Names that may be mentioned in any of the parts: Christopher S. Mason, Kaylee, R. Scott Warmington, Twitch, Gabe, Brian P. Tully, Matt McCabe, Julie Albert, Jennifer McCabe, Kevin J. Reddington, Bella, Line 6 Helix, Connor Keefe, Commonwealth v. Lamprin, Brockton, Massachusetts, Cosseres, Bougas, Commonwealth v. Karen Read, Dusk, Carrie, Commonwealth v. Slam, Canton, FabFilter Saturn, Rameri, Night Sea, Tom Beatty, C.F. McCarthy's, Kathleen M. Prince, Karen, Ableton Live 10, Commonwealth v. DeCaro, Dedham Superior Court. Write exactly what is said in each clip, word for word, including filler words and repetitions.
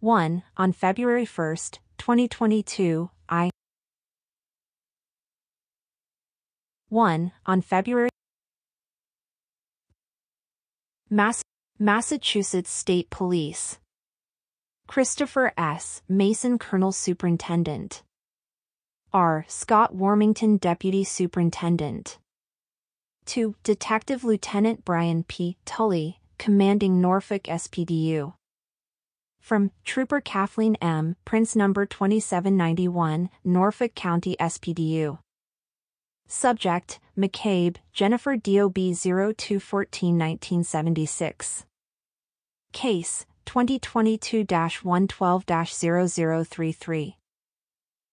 one. On February first, twenty twenty-two, I. one. On February. Mass Massachusetts State Police. Christopher S. Mason, Colonel Superintendent. R. Scott Warmington, Deputy Superintendent. two. Detective Lieutenant Brian P. Tully, Commanding Norfolk S P D U. From Trooper Kathleen M. Prince, Number twenty-seven ninety-one, Norfolk County S P D U. Subject, McCabe, Jennifer, D O B oh two fourteen nineteen seventy-six. Case, twenty twenty-two dash one twelve dash zero zero three three.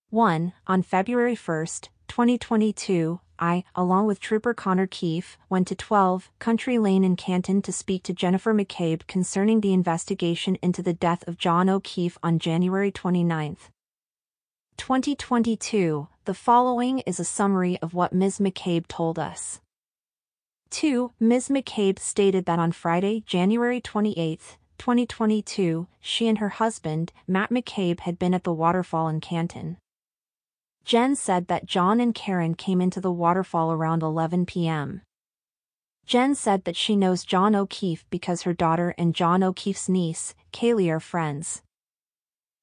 one. On February first, twenty twenty-two, I, along with Trooper Connor Keefe, went to twelve Country Lane in Canton to speak to Jennifer McCabe concerning the investigation into the death of John O'Keefe on January twenty-ninth, twenty twenty-two. The following is a summary of what Miz McCabe told us. two. Miz McCabe stated that on Friday, January twenty-eighth, twenty twenty-two, she and her husband, Matt McCabe, had been at the waterfall in Canton. Jen said that John and Karen came into the waterfall around eleven p m Jen said that she knows John O'Keefe because her daughter and John O'Keefe's niece, Kaylee, are friends.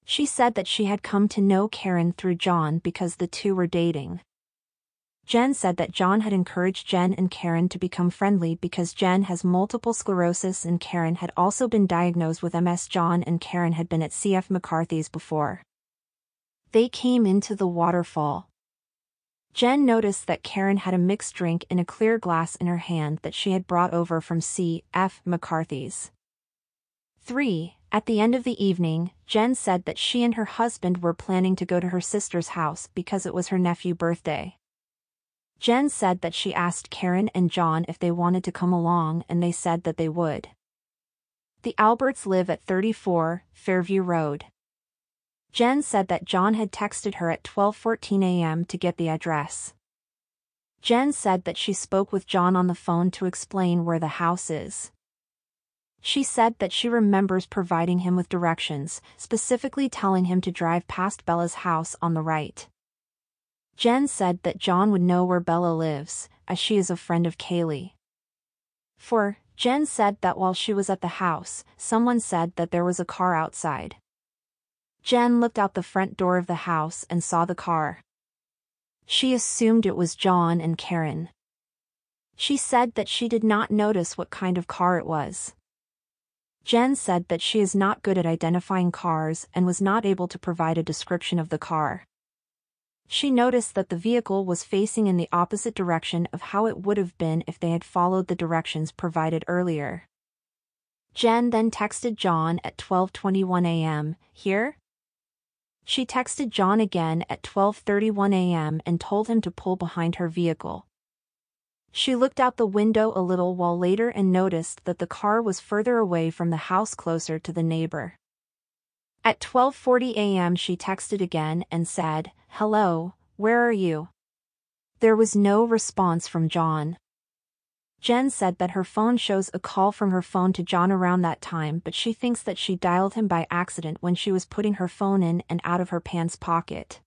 She said that she had come to know Karen through John because the two were dating. Jen said that John had encouraged Jen and Karen to become friendly because Jen has multiple sclerosis and Karen had also been diagnosed with M S. John and Karen had been at C F McCarthy's before they came into the waterfall. Jen noticed that Karen had a mixed drink in a clear glass in her hand that she had brought over from C F McCarthy's. three. At the end of the evening, Jen said that she and her husband were planning to go to her sister's house because it was her nephew's birthday. Jen said that she asked Karen and John if they wanted to come along, and they said that they would. The Alberts live at thirty-four Fairview Road. Jen said that John had texted her at twelve fourteen a m to get the address. Jen said that she spoke with John on the phone to explain where the house is. She said that she remembers providing him with directions, specifically telling him to drive past Bella's house on the right. Jen said that John would know where Bella lives, as she is a friend of Kaylee. four. Jen said that while she was at the house, someone said that there was a car outside. Jen looked out the front door of the house and saw the car. She assumed it was John and Karen. She said that she did not notice what kind of car it was. Jen said that she is not good at identifying cars and was not able to provide a description of the car. She noticed that the vehicle was facing in the opposite direction of how it would have been if they had followed the directions provided earlier. Jen then texted John at twelve twenty-one a m, "Here?" She texted John again at twelve thirty-one a m and told him to pull behind her vehicle. She looked out the window a little while later and noticed that the car was further away from the house, closer to the neighbor. At twelve forty a m she texted again and said, "Hello, where are you?" There was no response from John. Jen said that her phone shows a call from her phone to John around that time, but she thinks that she dialed him by accident when she was putting her phone in and out of her pants pocket.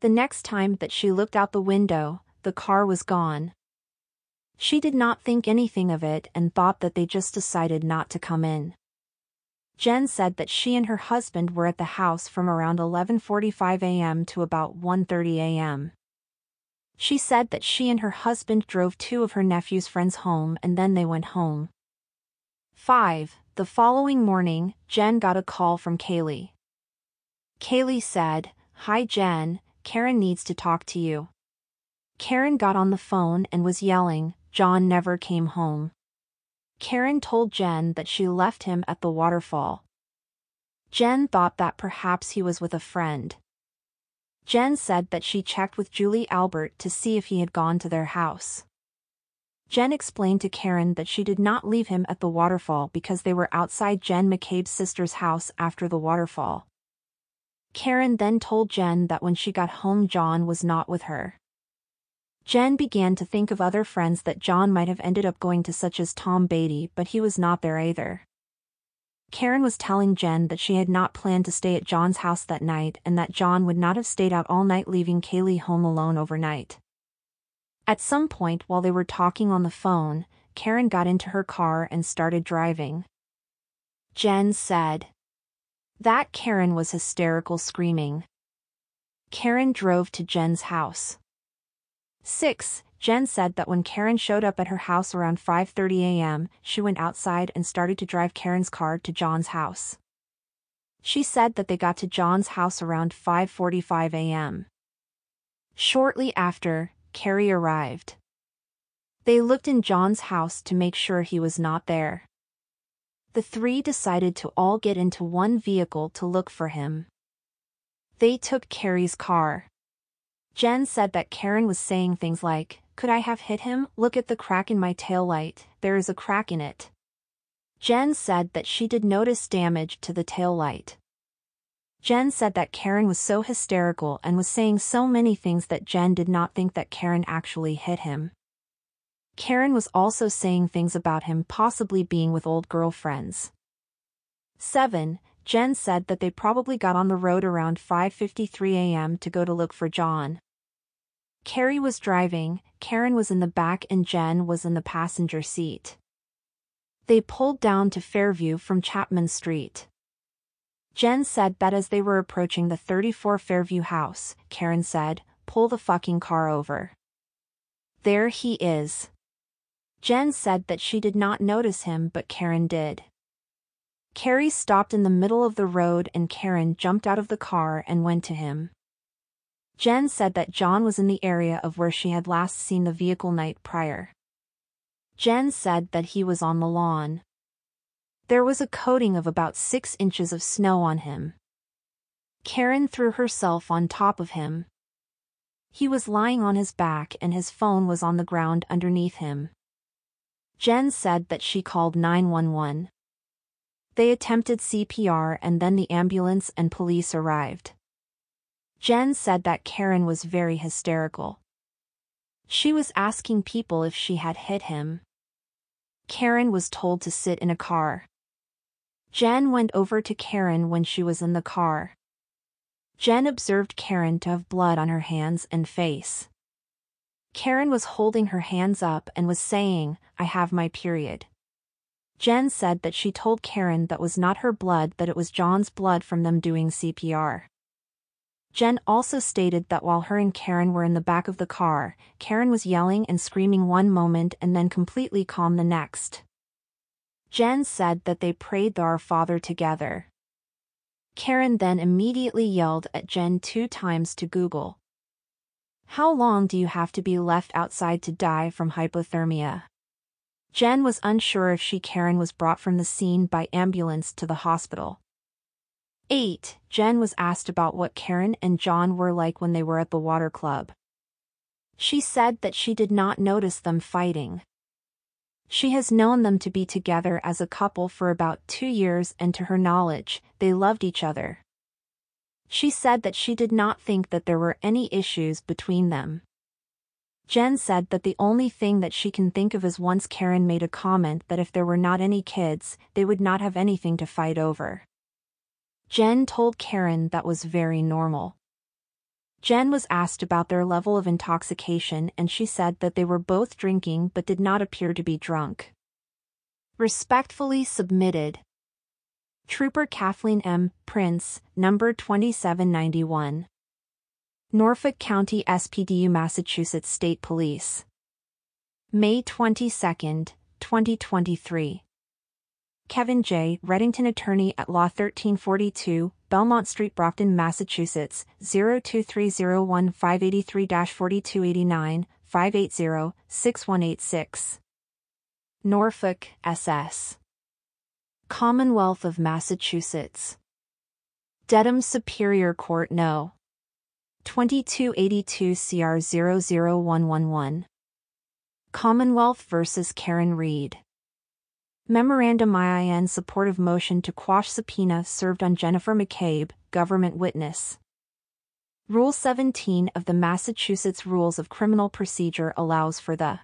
The next time that she looked out the window, the car was gone. She did not think anything of it and thought that they just decided not to come in. Jen said that she and her husband were at the house from around eleven forty-five a m to about one thirty a m She said that she and her husband drove two of her nephew's friends home and then they went home. five. The following morning, Jen got a call from Kaylee. Kaylee said, "Hi Jen, Karen needs to talk to you." Karen got on the phone and was yelling, "John never came home." Karen told Jen that she left him at the waterfall. Jen thought that perhaps he was with a friend. Jen said that she checked with Julie Albert to see if he had gone to their house. Jen explained to Karen that she did not leave him at the waterfall because they were outside Jen McCabe's sister's house after the waterfall. Karen then told Jen that when she got home, John was not with her. Jen began to think of other friends that John might have ended up going to, such as Tom Beatty, but he was not there either. Karen was telling Jen that she had not planned to stay at John's house that night and that John would not have stayed out all night, leaving Kaylee home alone overnight. At some point while they were talking on the phone, Karen got into her car and started driving. Jen said that Karen was hysterical, screaming. Karen drove to Jen's house. six Jen said that when Karen showed up at her house around five thirty a m, she went outside and started to drive Karen's car to John's house. She said that they got to John's house around five forty-five a m Shortly after, Carrie arrived. They looked in John's house to make sure he was not there. The three decided to all get into one vehicle to look for him. They took Carrie's car. Jen said that Karen was saying things like, "Could I have hit him? Look at the crack in my taillight. There is a crack in it." Jen said that she did notice damage to the taillight. Jen said that Karen was so hysterical and was saying so many things that Jen did not think that Karen actually hit him. Karen was also saying things about him possibly being with old girlfriends. seven Jen said that they probably got on the road around five fifty-three a m to go to look for John. Carrie was driving, Karen was in the back, and Jen was in the passenger seat. They pulled down to Fairview from Chapman Street. Jen said that as they were approaching the thirty-four Fairview house, Karen said, "Pull the fucking car over. There he is." Jen said that she did not notice him, but Karen did. Carrie stopped in the middle of the road and Karen jumped out of the car and went to him. Jen said that John was in the area of where she had last seen the vehicle night prior. Jen said that he was on the lawn. There was a coating of about six inches of snow on him. Karen threw herself on top of him. He was lying on his back and his phone was on the ground underneath him. Jen said that she called nine one one. They attempted C P R and then the ambulance and police arrived. Jen said that Karen was very hysterical. She was asking people if she had hit him. Karen was told to sit in a car. Jen went over to Karen when she was in the car. Jen observed Karen to have blood on her hands and face. Karen was holding her hands up and was saying, "I have my period." Jen said that she told Karen that was not her blood, that it was John's blood from them doing C P R. Jen also stated that while her and Karen were in the back of the car, Karen was yelling and screaming one moment and then completely calm the next. Jen said that they prayed the Our Father together. Karen then immediately yelled at Jen two times to Google. "How long do you have to be left outside to die from hypothermia?" Jen was unsure if she Karen was brought from the scene by ambulance to the hospital. eight Jen was asked about what Karen and John were like when they were at the water club. She said that she did not notice them fighting. She has known them to be together as a couple for about two years and to her knowledge, they loved each other. She said that she did not think that there were any issues between them. Jen said that the only thing that she can think of is once Karen made a comment that if there were not any kids, they would not have anything to fight over. Jen told Karen that was very normal. Jen was asked about their level of intoxication and she said that they were both drinking but did not appear to be drunk. Respectfully submitted. Trooper Kathleen M. Prince, number twenty-seven ninety-one. Norfolk County S P D U Massachusetts State Police. May twenty-second, twenty twenty-three. Kevin J. Reddington, Attorney at Law, thirteen forty-two, Belmont Street, Brockton, Massachusetts, zero two three zero one five eight three dash four two eight nine, five eight zero six one eight six. Norfolk, S S. Commonwealth of Massachusetts. Dedham Superior Court number twenty-two eighty-two C R zero zero one one one. Commonwealth v. Karen Read. Memorandum in support of motion to quash subpoena served on Jennifer McCabe, government witness. Rule seventeen of the Massachusetts Rules of Criminal Procedure allows for the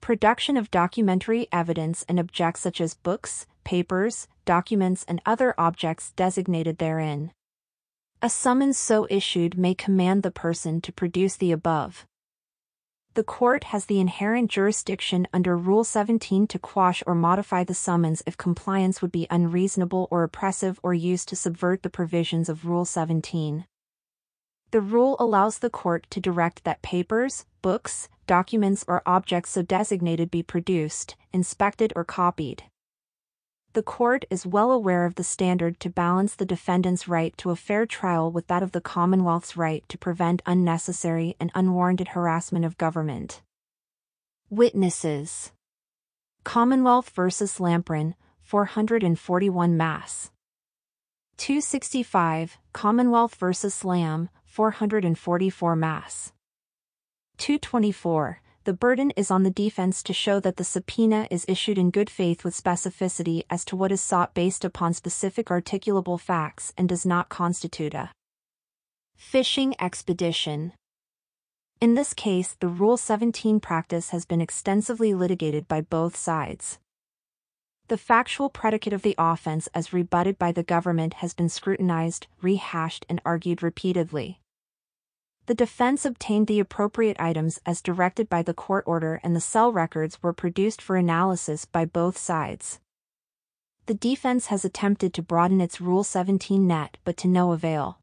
production of documentary evidence and objects such as books, papers, documents, and other objects designated therein. A summons so issued may command the person to produce the above. The court has the inherent jurisdiction under Rule seventeen to quash or modify the summons if compliance would be unreasonable or oppressive or used to subvert the provisions of Rule seventeen. The rule allows the court to direct that papers, books, documents or objects so designated be produced, inspected or copied. The court is well aware of the standard to balance the defendant's right to a fair trial with that of the Commonwealth's right to prevent unnecessary and unwarranted harassment of government. Witnesses. Commonwealth v. Lamprin, four forty-one Mass. two sixty-five, Commonwealth v. Slam, four forty-four Mass. two twenty-four, the burden is on the defense to show that the subpoena is issued in good faith with specificity as to what is sought based upon specific articulable facts and does not constitute a fishing expedition. In this case, the Rule seventeen practice has been extensively litigated by both sides. The factual predicate of the offense as rebutted by the government has been scrutinized, rehashed, and argued repeatedly. The defense obtained the appropriate items as directed by the court order and the cell records were produced for analysis by both sides. The defense has attempted to broaden its Rule seventeen net but to no avail.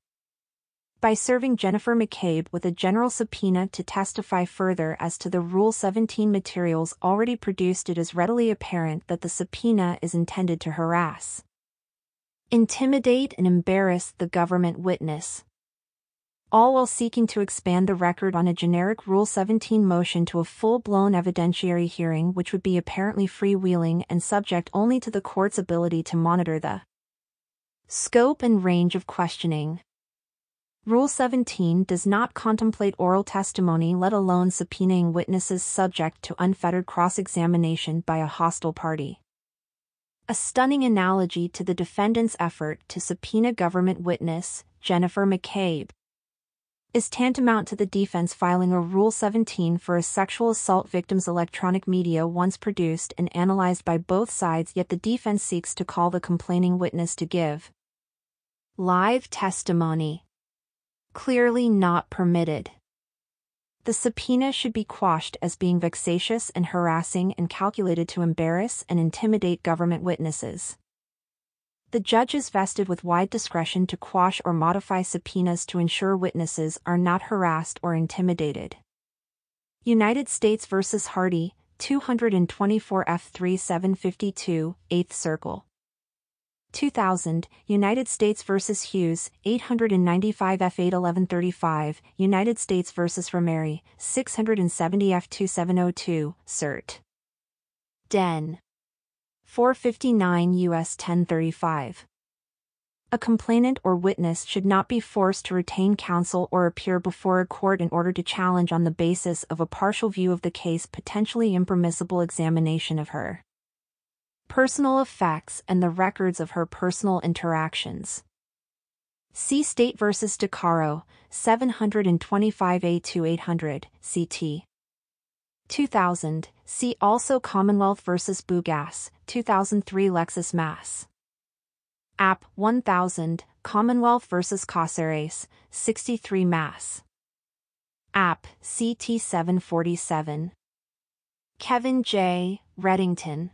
By serving Jennifer McCabe with a general subpoena to testify further as to the Rule seventeen materials already produced, it is readily apparent that the subpoena is intended to harass, intimidate, and embarrass the government witness, all while seeking to expand the record on a generic Rule seventeen motion to a full-blown evidentiary hearing, which would be apparently freewheeling and subject only to the court's ability to monitor the scope and range of questioning. Rule seventeen does not contemplate oral testimony, let alone subpoenaing witnesses subject to unfettered cross-examination by a hostile party. A stunning analogy to the defendant's effort to subpoena government witness, Jennifer McCabe, is tantamount to the defense filing a Rule seventeen for a sexual assault victim's electronic media once produced and analyzed by both sides, yet the defense seeks to call the complaining witness to give live testimony. Clearly not permitted. The subpoena should be quashed as being vexatious and harassing and calculated to embarrass and intimidate government witnesses. The judge is vested with wide discretion to quash or modify subpoenas to ensure witnesses are not harassed or intimidated. United States v. Hardy, two twenty-four F. thirty-seven fifty-two, eighth Circle. two thousand, United States v. Hughes, eight ninety-five F. eight eleven thirty-five, United States v. Rameri, six seventy F. twenty-seven oh two, cert. Den. four fifty-nine U S ten thirty-five. A complainant or witness should not be forced to retain counsel or appear before a court in order to challenge on the basis of a partial view of the case potentially impermissible examination of her personal effects and the records of her personal interactions. See State v. DeCaro, seven twenty-five A two eight hundred, C T. two thousand, see also Commonwealth v. Bougas, two thousand three Lexis Mass. App one thousand, Commonwealth v. Cosseres, sixty-three Mass. App C T seven forty-seven. Kevin J. Reddington,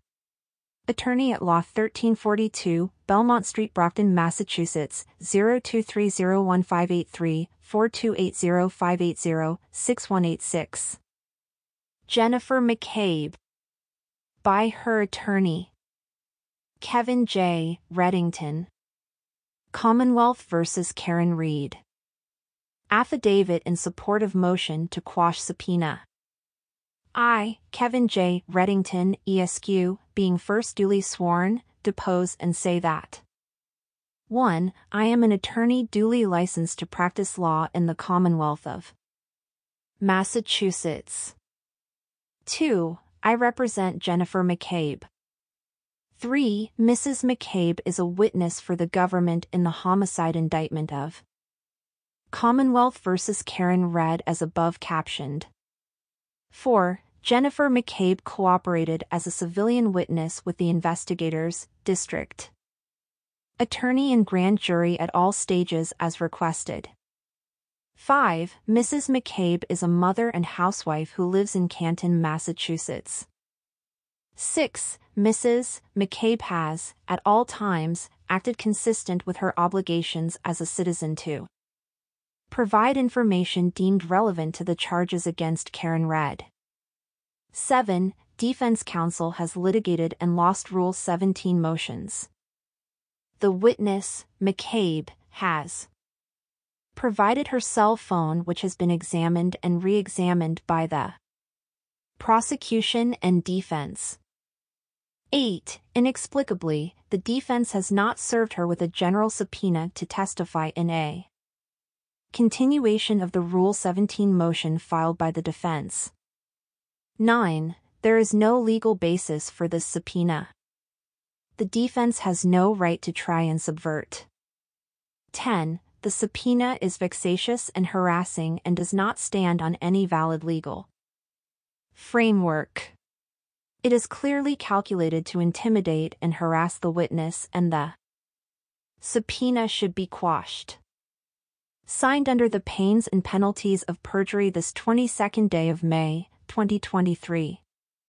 attorney at law, thirteen forty-two, Belmont Street, Brockton, Massachusetts, zero two three zero one five eight three, four two eight zero five eight zero, six one eight six. Jennifer McCabe, by her attorney, Kevin J. Reddington. Commonwealth v. Karen Read. Affidavit in support of motion to quash subpoena. I, Kevin J. Reddington, E S Q, being first duly sworn, depose and say that one. I am an attorney duly licensed to practice law in the Commonwealth of Massachusetts. two. I represent Jennifer McCabe. three. Missus McCabe is a witness for the government in the homicide indictment of Commonwealth v. Karen Read as above captioned. four. Jennifer McCabe cooperated as a civilian witness with the investigators, district attorney and grand jury at all stages as requested. five. Missus McCabe is a mother and housewife who lives in Canton, Massachusetts. six. Missus McCabe has, at all times, acted consistent with her obligations as a citizen to provide information deemed relevant to the charges against Karen Read. seven. Defense counsel has litigated and lost Rule seventeen motions. The witness, McCabe, has provided her cell phone, which has been examined and re-examined by the prosecution and defense. eight. Inexplicably, the defense has not served her with a general subpoena to testify in a continuation of the Rule seventeen motion filed by the defense. nine. There is no legal basis for this subpoena. The defense has no right to try and subvert. ten. The subpoena is vexatious and harassing and does not stand on any valid legal framework. It is clearly calculated to intimidate and harass the witness, and the subpoena should be quashed. Signed under the pains and penalties of perjury this twenty-second day of May, twenty twenty-three.